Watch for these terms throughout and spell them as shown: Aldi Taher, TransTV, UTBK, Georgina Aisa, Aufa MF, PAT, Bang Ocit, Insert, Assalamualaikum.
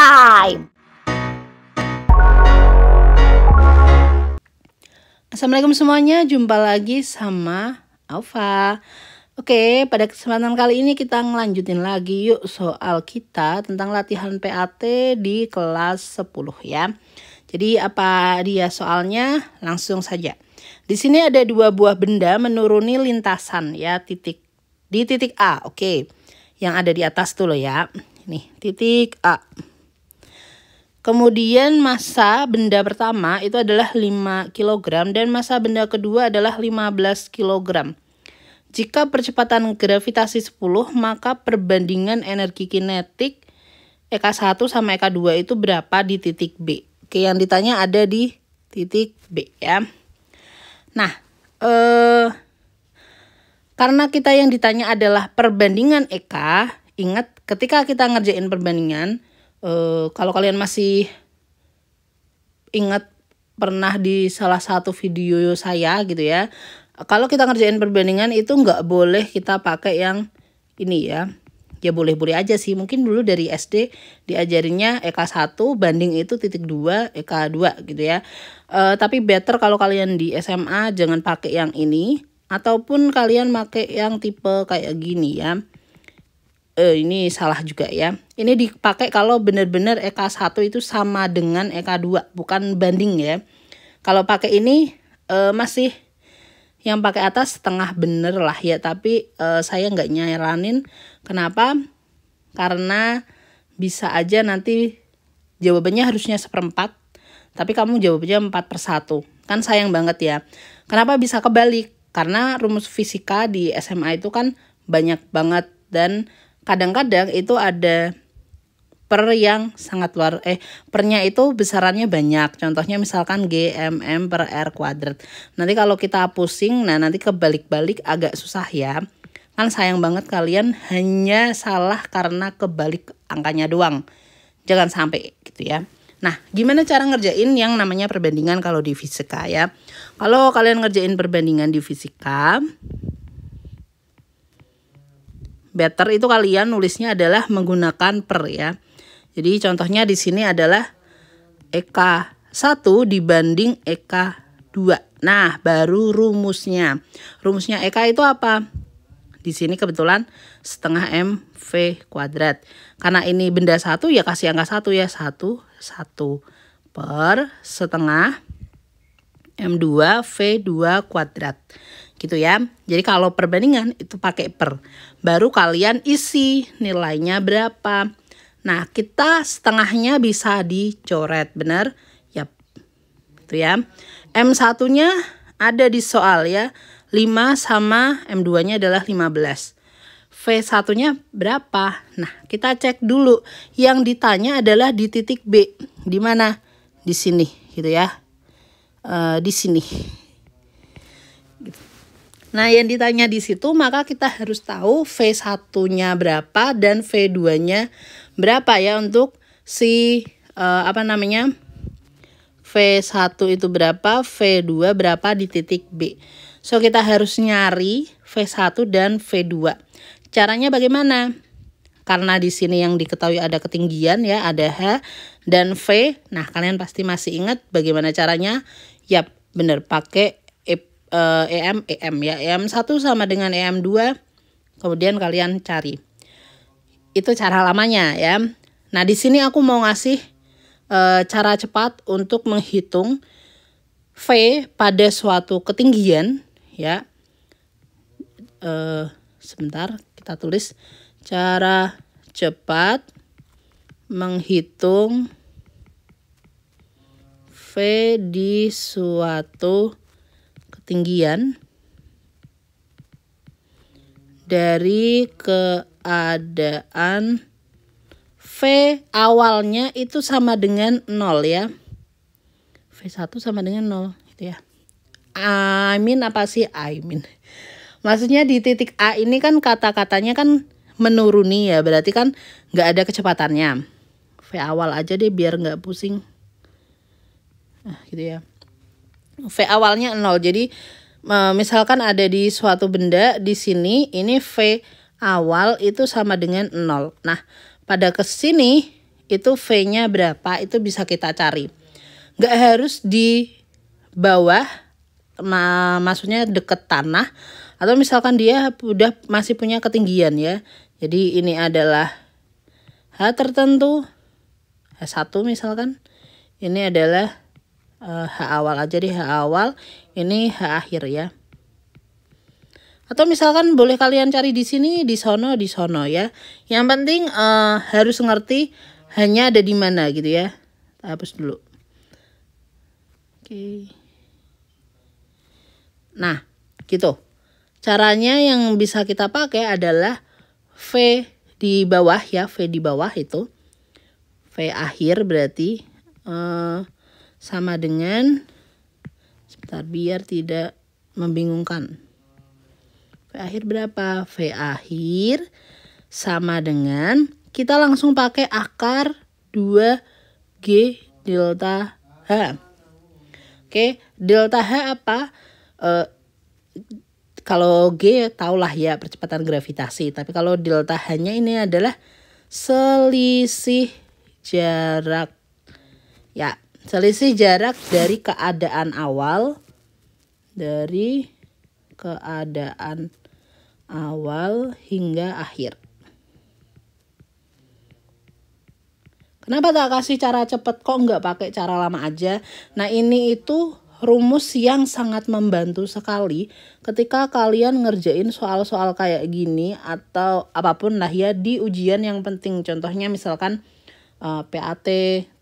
time. Assalamualaikum semuanya, jumpa lagi sama Aufa. Oke, pada kesempatan kali ini kita ngelanjutin lagi yuk soal kita tentang latihan PAT di kelas 10 ya. Jadi apa dia soalnya? Langsung saja. Di sini ada dua buah benda menuruni lintasan ya, di titik A. Oke. Yang ada di atas tuh loh ya. Nih, titik A. Kemudian massa benda pertama itu adalah 5 kg dan massa benda kedua adalah 15 kg. Jika percepatan gravitasi 10, maka perbandingan energi kinetik EK1 sama EK2 itu berapa di titik B? Oke, yang ditanya ada di titik B ya. Nah, karena kita yang ditanya adalah perbandingan EK, ingat ketika kita ngerjain perbandingan, kalau kalian masih ingat pernah di salah satu video saya gitu ya, kalau kita ngerjain perbandingan itu nggak boleh kita pakai yang ini ya. Ya boleh-boleh aja sih. Mungkin dulu dari SD diajarinnya EK1 banding itu titik 2 EK2 gitu ya. Tapi better kalau kalian di SMA jangan pakai yang ini. Ataupun kalian pakai yang tipe kayak gini ya. Ini salah juga ya. Ini dipakai kalau benar-benar EK1 itu sama dengan EK2. Bukan banding ya. Kalau pakai ini masih... yang pakai atas setengah bener lah ya, tapi saya nggak nyaranin. Kenapa? Karena bisa aja nanti jawabannya harusnya 1/4, tapi kamu jawabannya 4/1. Kan sayang banget ya. Kenapa bisa kebalik? Karena rumus fisika di SMA itu kan banyak banget. Dan kadang-kadang itu ada per yang sangat luar, pernya itu besarannya banyak. Contohnya misalkan GMM per R kuadrat. Nanti kalau kita pusing, nah nanti kebalik-balik agak susah ya. Kan sayang banget kalian hanya salah karena kebalik angkanya doang. Jangan sampai gitu ya. Nah, gimana cara ngerjain yang namanya perbandingan kalau di fisika ya. Kalau kalian ngerjain perbandingan di fisika, better itu kalian nulisnya adalah menggunakan per ya. Jadi contohnya di sini adalah EK1 dibanding EK2. Nah, baru rumusnya. Rumusnya EK itu apa? Di sini kebetulan setengah MV kuadrat. Karena ini benda satu ya kasih angka 1 ya. 1 per setengah M2 V2 kuadrat. Gitu ya. Jadi kalau perbandingan itu pakai per. Baru kalian isi nilainya berapa. Nah, kita setengahnya bisa dicoret, benar? Yap. Itu ya. M1-nya ada di soal ya. 5 sama M2-nya adalah 15. V1-nya berapa? Nah, kita cek dulu. Yang ditanya adalah di titik B. Di mana? Di sini, gitu ya. Di sini. Gitu. Nah, yang ditanya di situ maka kita harus tahu V1-nya berapa dan V2-nya berapa ya untuk si V1 itu berapa, V2 berapa di titik B. So, kita harus nyari V1 dan V2. Caranya bagaimana? Karena di sini yang diketahui ada ketinggian ya, ada H dan V. Nah, kalian pasti masih ingat bagaimana caranya? Yap, bener, pakai EM ya. EM1 sama dengan EM2. Kemudian kalian cari. Itu cara lamanya ya. Nah, di sini aku mau ngasih cara cepat untuk menghitung V pada suatu ketinggian ya. Sebentar, kita tulis cara cepat menghitung V di suatu ketinggian dari keadaan V awalnya itu sama dengan 0 ya. V1 sama dengan 0 gitu ya. I mean. Maksudnya di titik A ini kan kata-katanya kan menuruni ya. Berarti kan nggak ada kecepatannya. V awal aja deh biar nggak pusing. Nah gitu ya. V awalnya 0. Jadi misalkan ada di suatu benda di sini, ini V awal itu sama dengan 0. Nah, pada kesini itu V-nya berapa, itu bisa kita cari. Nggak harus di bawah, maksudnya deket tanah, atau misalkan dia udah masih punya ketinggian ya. Jadi ini adalah H tertentu, H1 misalkan. Ini adalah H awal aja deh, H awal. Ini H akhir ya. Atau misalkan boleh kalian cari di sini, di sono ya. Yang penting harus ngerti hanya ada di mana gitu ya. Hapus dulu. Oke. Nah, gitu. Caranya yang bisa kita pakai adalah V di bawah ya, V di bawah itu. V akhir berarti sama dengan, sebentar biar tidak membingungkan. V akhir berapa? V akhir sama dengan, kita langsung pakai akar 2G delta H. Oke, delta H apa? Kalau G taulah ya percepatan gravitasi. Tapi kalau delta H-nya ini adalah selisih jarak. Ya, selisih jarak dari keadaan awal. Dari keadaan awal hingga akhir. Kenapa tak kasih cara cepat, kok nggak pakai cara lama aja? Nah, ini itu rumus yang sangat membantu sekali ketika kalian ngerjain soal-soal kayak gini atau apapun lah ya di ujian yang penting. Contohnya misalkan PAT,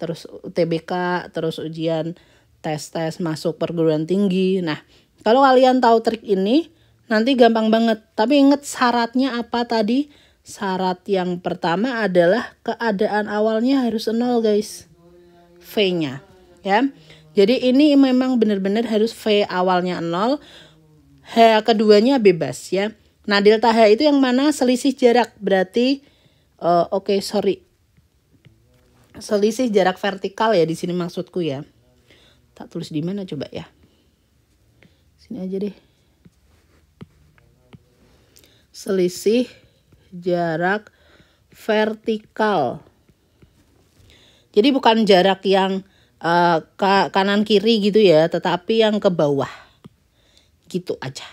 terus UTBK, terus ujian tes-tes masuk perguruan tinggi. Nah, kalau kalian tahu trik ini, nanti gampang banget. Tapi ingat syaratnya apa tadi? Syarat yang pertama adalah keadaan awalnya harus 0 guys. V-nya. Ya. Jadi ini memang benar-benar harus V awalnya 0. H keduanya bebas ya. Nah delta H itu yang mana? Selisih jarak. Berarti, selisih jarak vertikal ya di sini maksudku ya. Tak tulis di mana coba ya. Sini aja deh. Selisih jarak vertikal. Jadi bukan jarak yang kanan kiri gitu ya, tetapi yang ke bawah. Gitu aja.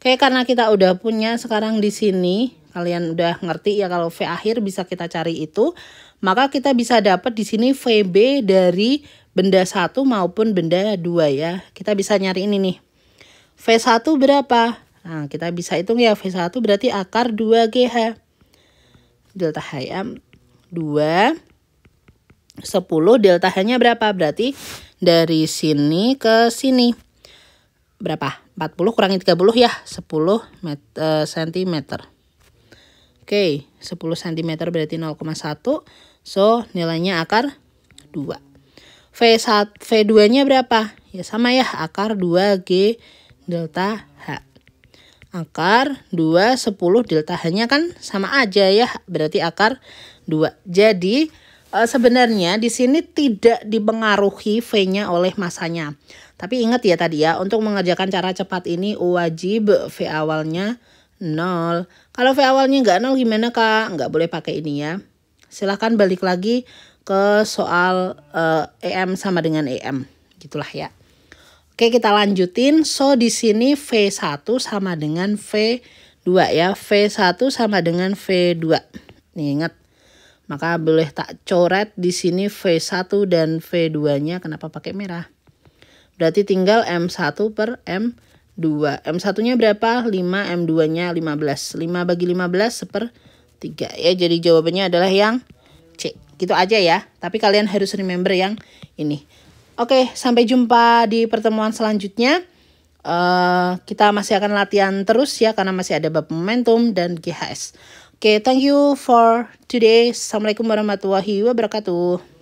Oke, karena kita udah punya sekarang di sini, kalian udah ngerti ya kalau V akhir bisa kita cari itu, maka kita bisa dapat di sini VB dari benda 1 maupun benda 2 ya. Kita bisa nyari ini nih. V1 berapa? Nah, kita bisa hitung ya. V1 berarti akar 2GH. Delta H ya. 2. 10 delta H-nya berapa? Berarti dari sini ke sini. Berapa? 40 kurangi 30 ya. 10 cm. Oke, 10 cm berarti 0,1. So, nilainya akar 2. V2-nya berapa? Ya sama ya, akar 2G delta H. Akar 2, 10 delta H-nya kan sama aja ya, berarti akar 2. Jadi sebenarnya di sini tidak dipengaruhi V-nya oleh masanya. Tapi ingat ya tadi ya, untuk mengerjakan cara cepat ini wajib V awalnya 0. Kalau V awalnya nggak 0 gimana Kak? Nggak boleh pakai ini ya. Silahkan balik lagi ke soal EM sama dengan EM. Gitulah ya. Oke, kita lanjutin. So, di sini V1 sama dengan V2 ya. V1 sama dengan V2. Nih, ingat. Maka boleh tak coret di sini V1 dan V2-nya. Kenapa pakai merah? Berarti tinggal M1 per M2. M1-nya berapa? 5, M2-nya 15. 5 bagi 15 per 3. Ya, jadi jawabannya adalah yang C. Gitu aja ya. Tapi kalian harus remember yang ini. Oke, sampai jumpa di pertemuan selanjutnya. Kita masih akan latihan terus ya, karena masih ada bab momentum dan GHS. Oke, thank you for today. Assalamualaikum warahmatullahi wabarakatuh.